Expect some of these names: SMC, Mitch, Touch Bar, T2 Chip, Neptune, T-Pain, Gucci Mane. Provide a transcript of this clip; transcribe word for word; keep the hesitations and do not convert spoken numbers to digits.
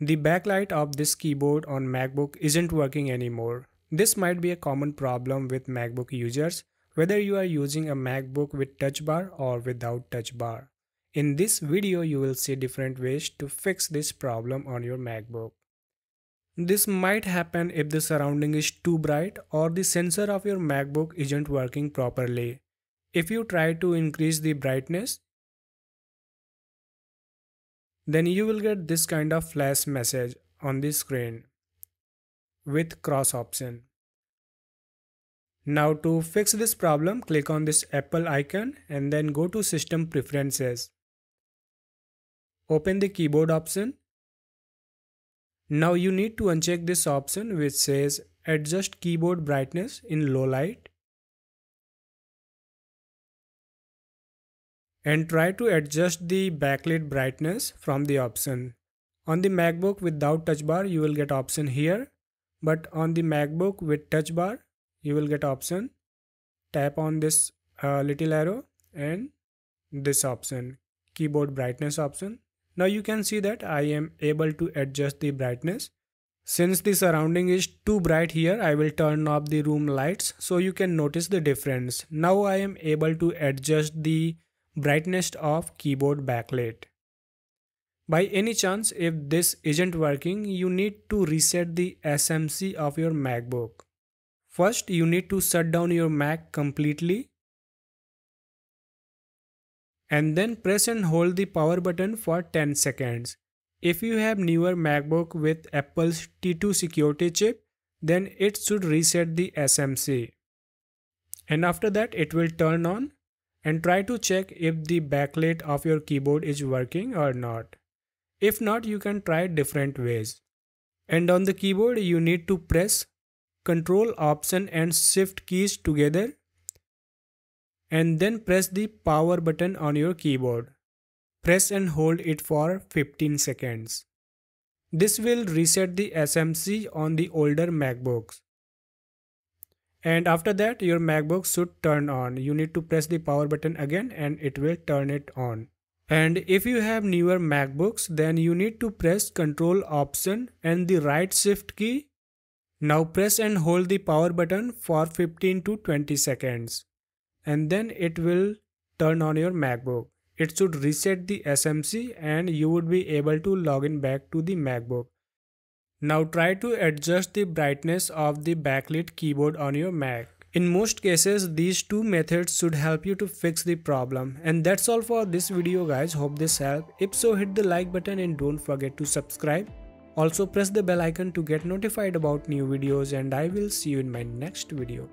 The backlight of this keyboard on MacBook isn't working anymore. This might be a common problem with MacBook users, whether you are using a MacBook with Touch Bar or without Touch Bar. In this video, you will see different ways to fix this problem on your MacBook. This might happen if the surrounding is too bright or the sensor of your MacBook isn't working properly. If you try to increase the brightness, then you will get this kind of flash message on the screen with cross option. Now to fix this problem, click on this Apple icon and then go to System Preferences. Open the keyboard option. Now you need to uncheck this option which says Adjust Keyboard Brightness in Low Light, and try to adjust the backlit brightness from the option. On the MacBook without Touch Bar you will get option here, but on the MacBook with Touch Bar you will get option. Tap on this uh, little arrow and this option, keyboard brightness option. Now you can see that I am able to adjust the brightness. Since the surrounding is too bright here, I will turn off the room lights so you can notice the difference. Now I am able to adjust the brightness of keyboard backlit. By any chance, if this isn't working, you need to reset the S M C of your MacBook. First, you need to shut down your Mac completely and then press and hold the power button for ten seconds. If you have newer MacBook with Apple's T two security chip, then it should reset the S M C. And after that, it will turn on. And try to check if the backlight of your keyboard is working or not. If not, you can try different ways. And on the keyboard, you need to press Ctrl, Option and Shift keys together and then press the power button on your keyboard. Press and hold it for fifteen seconds. This will reset the S M C on the older MacBooks. And after that, your MacBook should turn on. You need to press the power button again and it will turn it on. And if you have newer MacBooks, then you need to press Ctrl Option and the right shift key. Now press and hold the power button for fifteen to twenty seconds. And then it will turn on your MacBook. It should reset the S M C and you would be able to log in back to the MacBook. Now try to adjust the brightness of the backlit keyboard on your Mac. In most cases, these two methods should help you to fix the problem. And that's all for this video guys, hope this helped. If so, hit the like button and don't forget to subscribe. Also press the bell icon to get notified about new videos, and I will see you in my next video.